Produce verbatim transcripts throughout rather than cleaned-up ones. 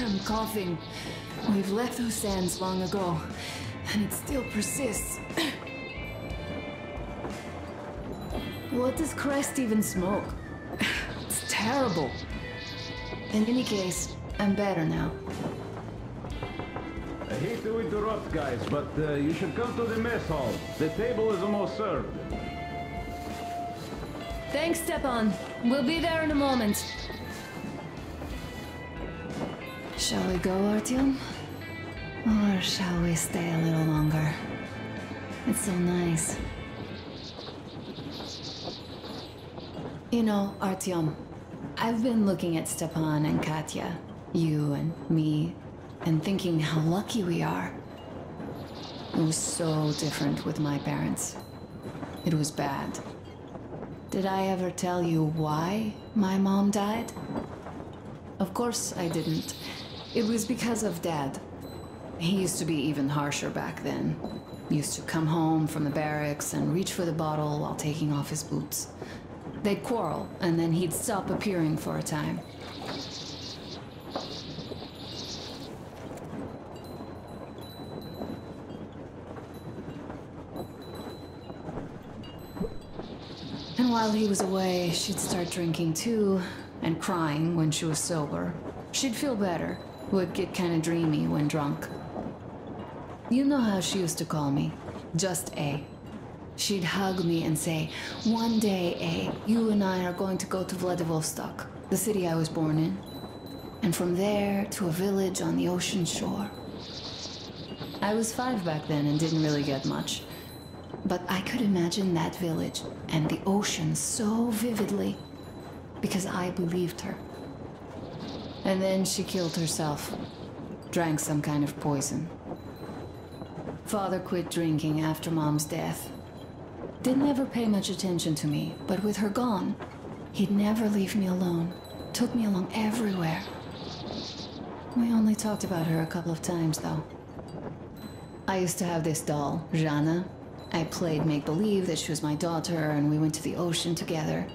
I'm coughing. We've left those sands long ago, and it still persists. What does Crest even smoke? It's terrible. In any case, I'm better now. I hate to interrupt, guys, but uh, you should come to the mess hall. The table is almost served. Thanks, Stepan. We'll be there in a moment. Shall we go, Artyom? Or shall we stay a little longer? It's so nice. You know, Artyom, I've been looking at Stepan and Katya, you and me, and thinking how lucky we are. It was so different with my parents. It was bad. Did I ever tell you why my mom died? Of course I didn't. It was because of Dad. He used to be even harsher back then. He used to come home from the barracks and reach for the bottle while taking off his boots. They'd quarrel, and then he'd stop appearing for a time. And while he was away, she'd start drinking too, and crying when she was sober. She'd feel better, would get kind of dreamy when drunk. You know how she used to call me, just A. She'd hug me and say, "One day, A, you and I are going to go to Vladivostok, the city I was born in, and from there to a village on the ocean shore." I was five back then and didn't really get much, but I could imagine that village and the ocean so vividly because I believed her. And then she killed herself, drank some kind of poison. Father quit drinking after Mom's death. Didn't ever pay much attention to me, but with her gone, he'd never leave me alone. Took me along everywhere. We only talked about her a couple of times, though. I used to have this doll, Jana. I played make-believe that she was my daughter, and we went to the ocean together.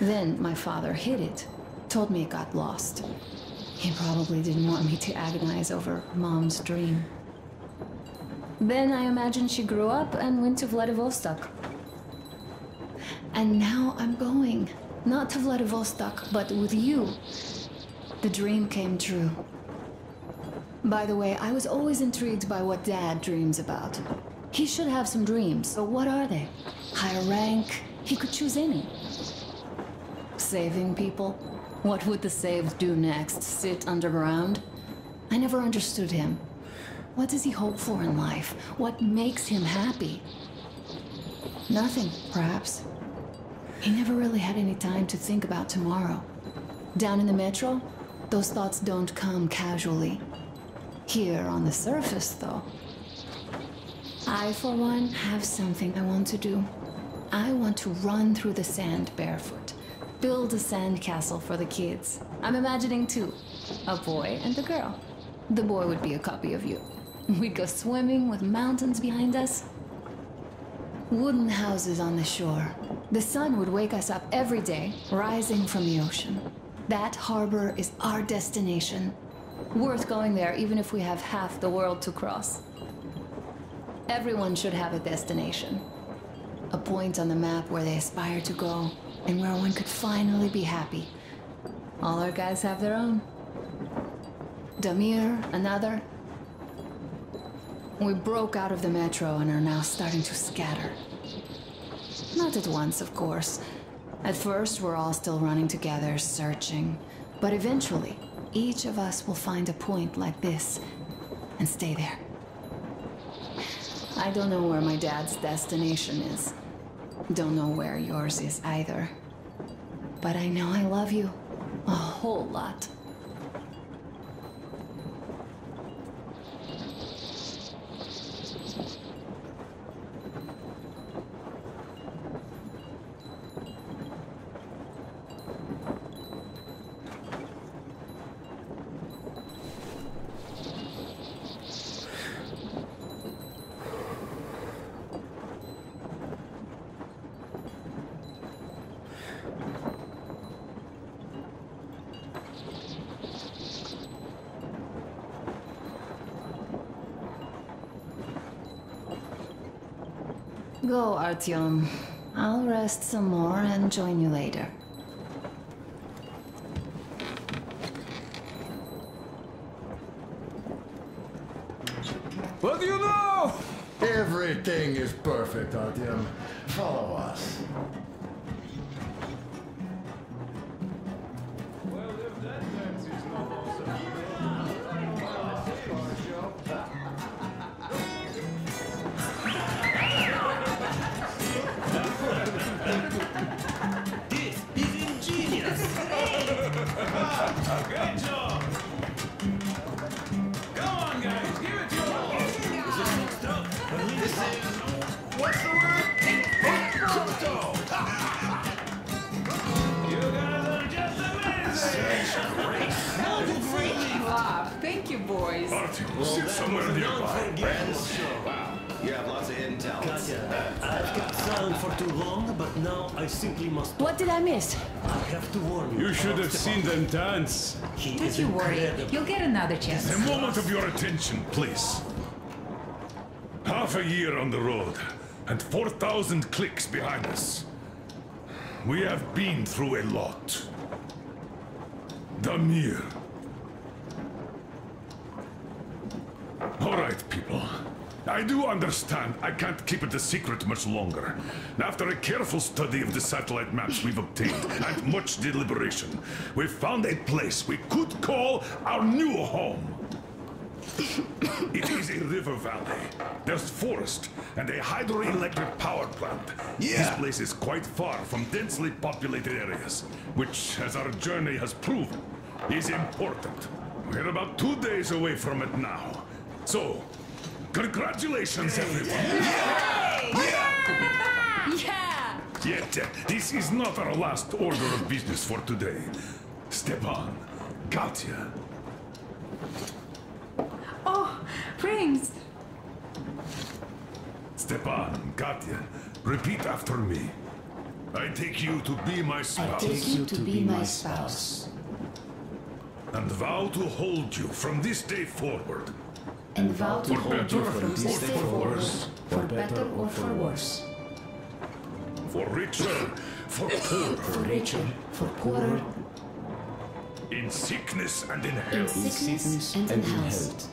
Then my father hid it, told me it got lost. He probably didn't want me to agonize over Mom's dream. Then I imagined she grew up and went to Vladivostok. And now I'm going, not to Vladivostok, but with you. The dream came true. By the way, I was always intrigued by what Dad dreams about. He should have some dreams, so what are they? Higher rank, he could choose any. Saving people? What would the saved do next, sit underground? I never understood him. What does he hope for in life? What makes him happy? Nothing, perhaps. He never really had any time to think about tomorrow. Down in the metro, those thoughts don't come casually. Here on the surface, though. I, for one, have something I want to do. I want to run through the sand barefoot. Build a sand castle for the kids. I'm imagining two, a boy and a girl. The boy would be a copy of you. We'd go swimming with mountains behind us. Wooden houses on the shore. The sun would wake us up every day, rising from the ocean. That harbor is our destination. Worth going there even if we have half the world to cross. Everyone should have a destination. A point on the map where they aspire to go, and where one could finally be happy. All our guys have their own. Damir, another. We broke out of the metro and are now starting to scatter. Not at once, of course. At first, we're all still running together, searching. But eventually, each of us will find a point like this and stay there. I don't know where my dad's destination is. Don't know where yours is either. But I know I love you a whole lot. Go, Artyom. I'll rest some more and join you later. What do you know? Everything is perfect, Artyom. Follow us. Boys. Artyom, well, sit somewhere nearby. Friends. Wow. You have lots of intel. Katya, I've kept silent for too long, but now I simply must... What did I miss? I have to warn you. You should have Stepan. Seen them dance. He Don't you incredible. worry. You'll get another chance. A moment of your attention, please. Half a year on the road, and four thousand clicks behind us. We have been through a lot. Damir. All right, people. I do understand I can't keep it a secret much longer. After a careful study of the satellite maps we've obtained and much deliberation, we've found a place we could call our new home. It is a river valley. There's forest and a hydroelectric power plant. Yeah. This place is quite far from densely populated areas, which, as our journey has proven, is important. We're about two days away from it now. So, congratulations, everyone! Yeah! Yeah! Yeah! Yet, uh, this is not our last order of business for today. Stepan, Katya. Oh, rings! Stepan, Katya, repeat after me. I take you to be my spouse. I take you to be my spouse. And vow to hold you from this day forward. And vow to hold you from this day forward, for better or for worse. For richer, for poorer. For richer, for poorer. In sickness and in health. In sickness and in health.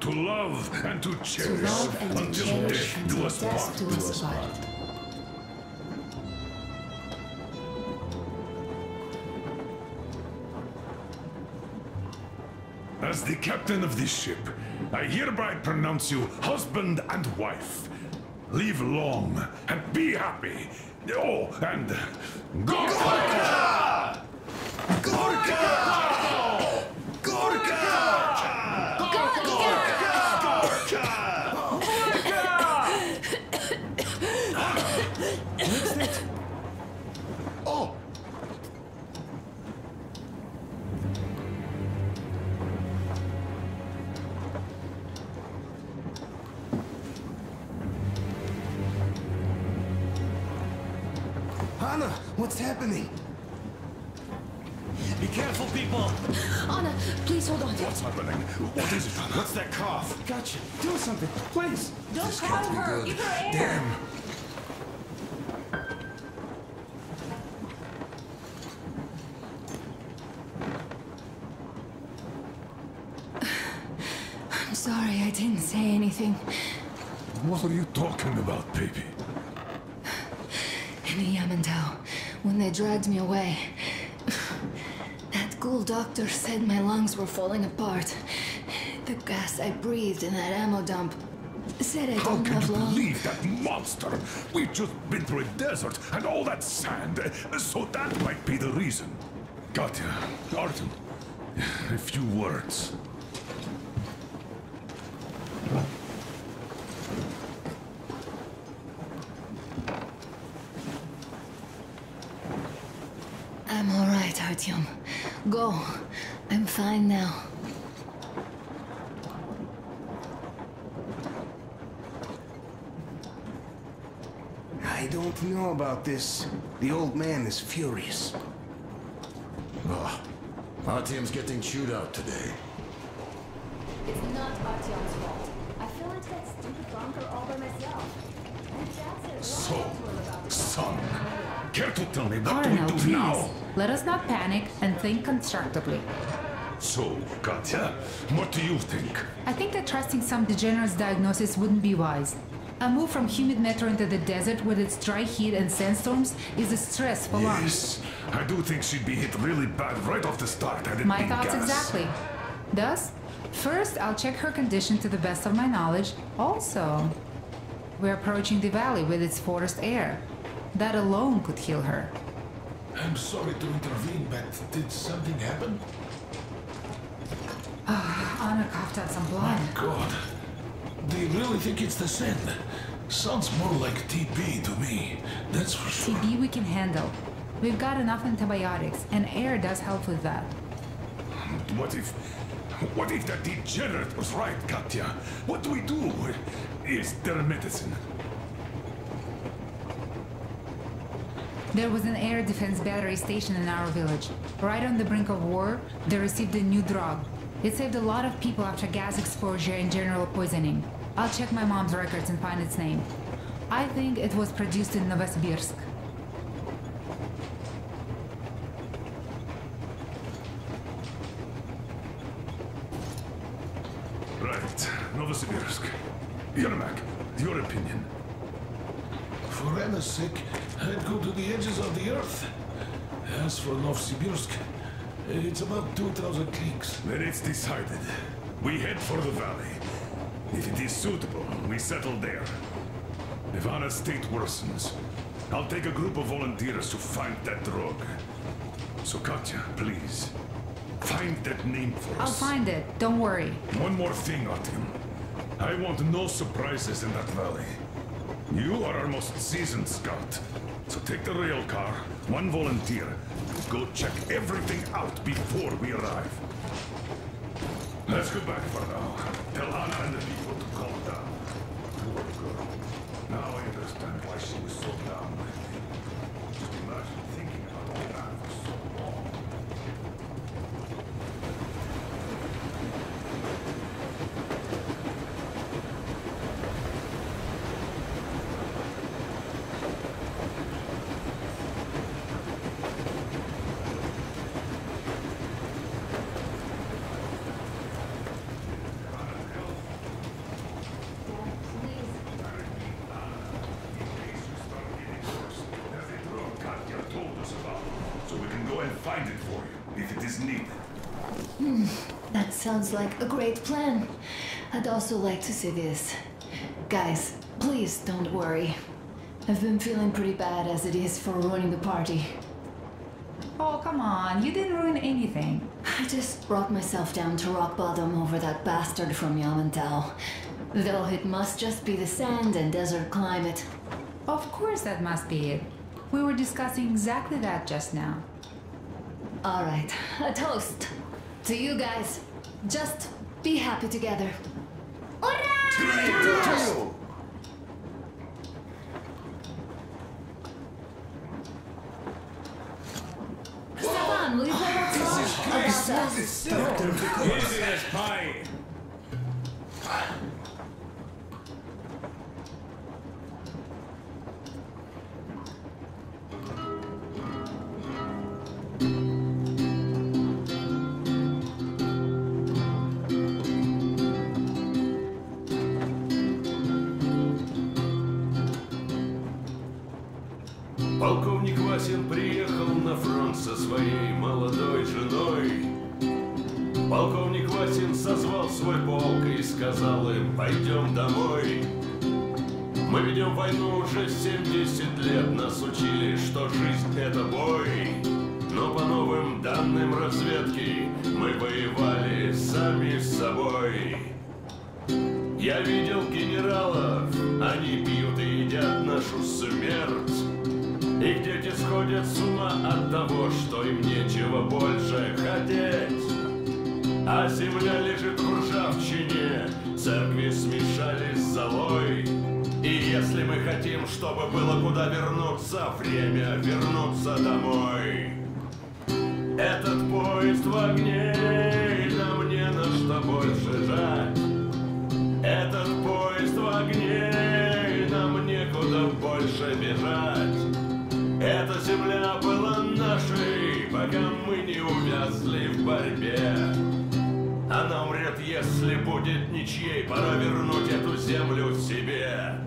To love and to cherish until death do us part. As the captain of this ship, I hereby pronounce you husband and wife. Live long and be happy. Oh, and... Gorka! Gorka! Gorka! Gorka! Gorka! Gorka! Gorka! What's that? Oh! Anna, what's happening? Be careful, people! Anna, please hold on. What's happening? What is it, Anna? What's that cough? Gotcha. Do something, please. Don't crowd her. Give her air. Damn. I'm sorry, I didn't say anything. What are you talking about, baby? Yamantau, when they dragged me away, that ghoul doctor said my lungs were falling apart. The gas I breathed in that ammo dump said I don't have lungs. How can you believe that monster? We've just been through a desert and all that sand, so that might be the reason. Katya, Artyom, a few words. I'm all right, Artyom. Go. I'm fine now. I don't know about this. The old man is furious. Oh, Artyom's getting chewed out today. It's not Artyom's fault. I feel like that stupid bunker all by myself. So, son, care to tell me what Arno, do we do now? Let us not panic and think constructively. So, Katya, what do you think? I think that trusting some degenerate's diagnosis wouldn't be wise. A move from humid metro into the desert with its dry heat and sandstorms is a stress for lungs. Yes, I do think she'd be hit really bad right off the start. Had it my been thoughts gas. Exactly. Thus, first I'll check her condition to the best of my knowledge. Also, we're approaching the valley with its forest air. That alone could heal her. I'm sorry to intervene, but did something happen? Oh, Anna coughed out some blood. My God. They really think it's the sin. Sounds more like T B to me, that's for sure. T B we can handle. We've got enough antibiotics, and air does help with that. What if... what if that degenerate was right, Katya? What do we do? Is there medicine? There was an air defense battery station in our village. Right on the brink of war, they received a new drug. It saved a lot of people after gas exposure and general poisoning. I'll check my mom's records and find its name. I think it was produced in Novosibirsk. Right, Novosibirsk. Yermak, your opinion? For Anna's sake, I'd go to the edges of the earth. As for Novosibirsk, it's about two thousand clicks. Then it's decided. We head for the valley. If it is suitable, we settle there. If Anna's state worsens, I'll take a group of volunteers to find that drug. So Katya, please, find that name for us. I'll find it, don't worry. One more thing, Artyom. I want no surprises in that valley. You are our most seasoned scout. So take the rail car, one volunteer, go check everything out before we arrive. Let's go back for now. Tell Anna and the people to calm down. Poor girl. Now I understand why she was so down. Just imagine thinking about all that for so long. Sounds like a great plan. I'd also like to see this. Guys, please don't worry. I've been feeling pretty bad as it is for ruining the party. Oh, come on. You didn't ruin anything. I just brought myself down to rock bottom over that bastard from Yamantau. Though it must just be the sand and desert climate. Of course that must be it. We were discussing exactly that just now. All right. A toast. To you guys. Just be happy together. Hurrah! Stepan, will you play that song? This is crazy. Easy as pie. Полковник Васин приехал на фронт со своей молодой женой. Полковник Васин созвал свой полк и сказал им: пойдем домой. Мы ведем войну уже семьдесят лет, нас учили, что жизнь это бой. Но по новым данным разведки мы воевали сами с собой. Я видел генералов, они пьют и едят нашу смерть. Их дети сходят с ума от того, что им нечего больше хотеть. А земля лежит в ржавчине, церкви смешались с золой. И если мы хотим, чтобы было куда вернуться, время вернуться домой. Этот поезд в огне, нам не на что больше жать. Этот поезд в огне, нам некуда шагом мы не увязли в борьбе. Она умрет, если будет ничьей. Пора вернуть эту землю себе.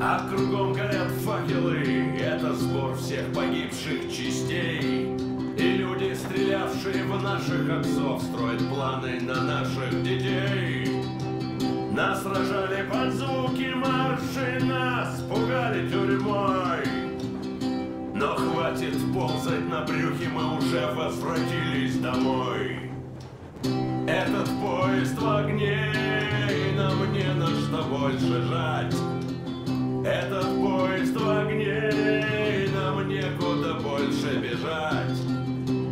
А кругом горят факелы. Это сбор всех погибших частей. И люди, стрелявшие в наших отцов, строят планы на наших детей. Нас сражали под звуки марши, нас пугали тюрьмой. Но хватит ползать на брюхе, мы уже возвратились домой. Этот поезд в огне, и нам не на что больше жать. Этот поезд в огне, и нам некуда больше бежать.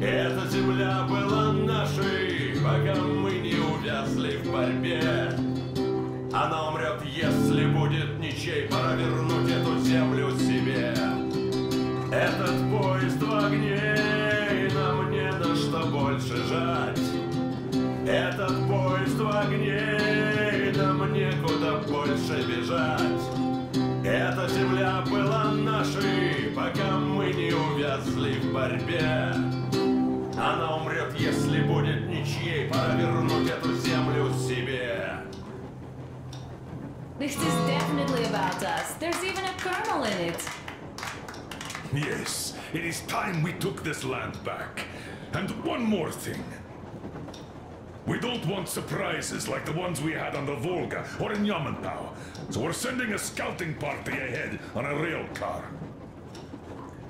Эта земля была нашей, пока мы не увязли в борьбе. Она умрет, если будет ничей, пора вернуть эту землю себе. Этот поезд в огне, и нам не на что больше жать. Этот поезд в огне, и нам некуда больше бежать. Эта земля была нашей, пока мы не увязли в борьбе. Она умрет, если будет ничьей, пора вернуть эту землю себе. This is definitely about us. There's even a colonel in it. Yes, it is time we took this land back. And one more thing. We don't want surprises like the ones we had on the Volga or in Yamantau. So we're sending a scouting party ahead on a rail car.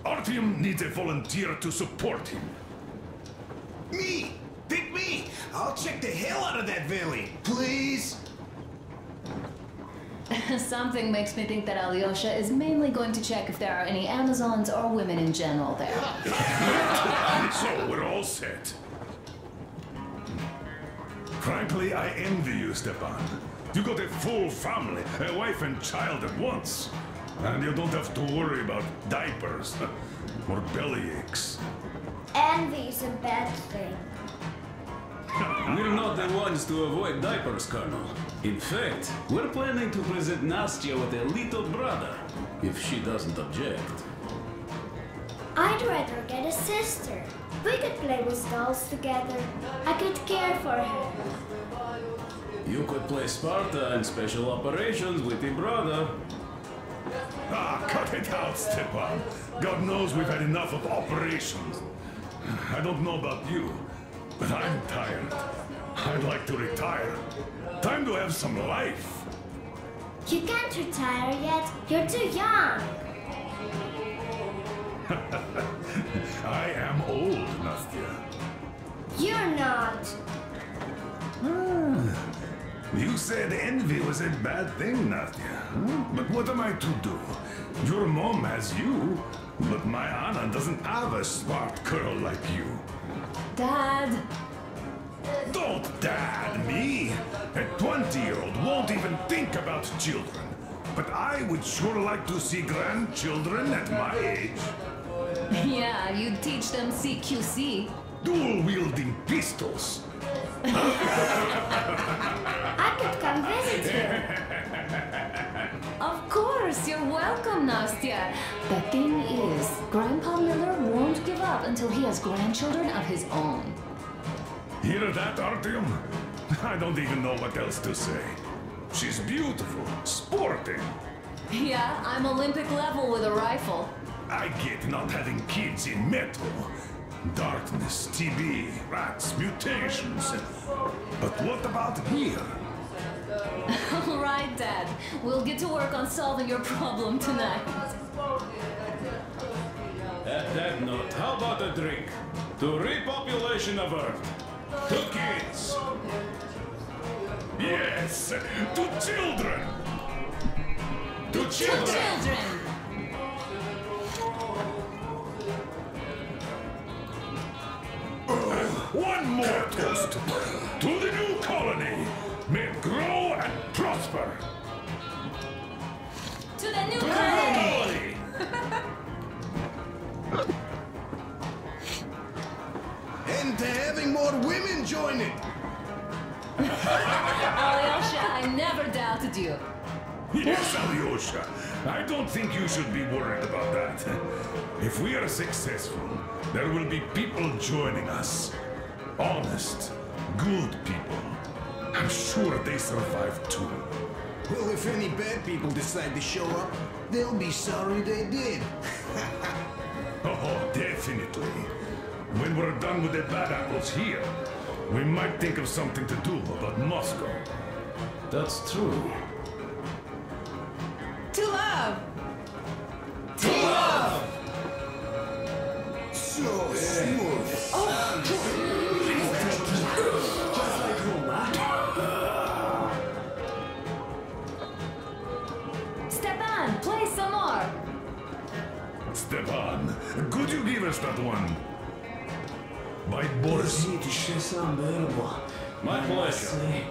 Artyom needs a volunteer to support him. Me! Pick me! I'll check the hell out of that valley, please! Something makes me think that Alyosha is mainly going to check if there are any Amazons or women in general there. So we're all set. Frankly, I envy you, Stepan. You got a full family, a wife and child at once. And you don't have to worry about diapers or belly aches. Envy is a bad thing. We're not the ones to avoid diapers, Colonel. In fact, we're planning to present Nastya with a little brother, if she doesn't object. I'd rather get a sister. We could play with dolls together. I could care for her. You could play Sparta and special operations with your brother. Ah, cut it out, Stepan. God knows we've had enough of operations. I don't know about you, but I'm tired. I'd like to retire. Time to have some life. You can't retire yet. You're too young. I am old, Nastya. You're not. Ah, you said envy was a bad thing, Nastya. Hmm? But what am I to do? Your mom has you, but my Anna doesn't have a smart girl like you. Dad! Don't dad me! A twenty-year-old won't even think about children. But I would sure like to see grandchildren at my age. Yeah, you'd teach them C Q C. Dual-wielding pistols. I could come visit you. Of course, you're welcome, Nastya. The thing is, Grandpa Miller won't give up until he has grandchildren of his own. Hear that, Artyom? I don't even know what else to say. She's beautiful, sporting. Yeah, I'm Olympic level with a rifle. I get not having kids in metro. Darkness, T B, rats, mutations. But what about here? All right, Dad. We'll get to work on solving your problem tonight. At that note, how about a drink? To repopulation of Earth. To kids! Yes! To children! To children! To children! One more toast! To the new colony! May it grow and prosper! To the new colony! And they're having more women join it! Alyosha, I never doubted you. Yes, Alyosha. I don't think you should be worried about that. If we are successful, there will be people joining us. Honest, good people. I'm sure they survive too. Well, if any bad people decide to show up, they'll be sorry they did. Oh, definitely. When we're done with the bad apples here, we might think of something to do about Moscow. That's true. To love! To love! So smooth! Oh, just like Roma. Stepan, play some more! Stepan, could you give us that one? By Boris. My pleasure.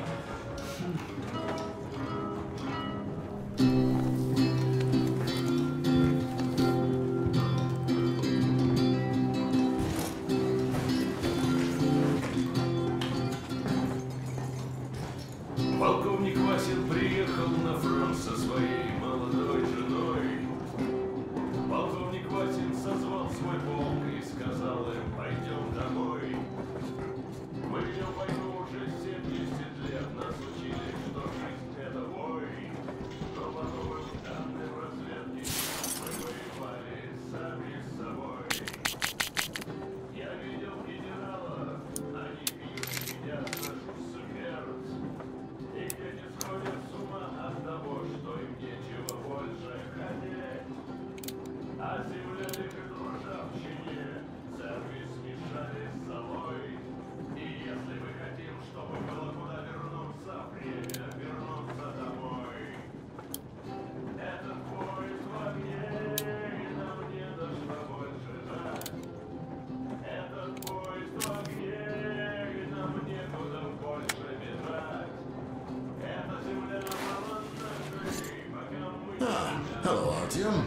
Hello, Artyom.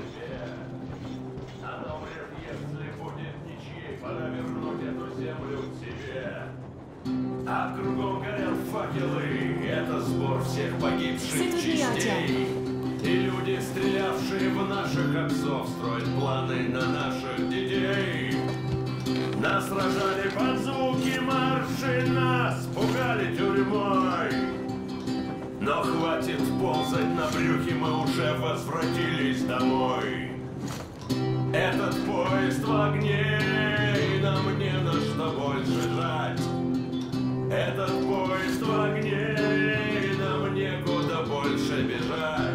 Но хватит ползать на брюхе, мы уже возвратились домой. Этот поезд в огне, и нам не на что больше жать. Этот поезд в огне, и нам некуда больше бежать.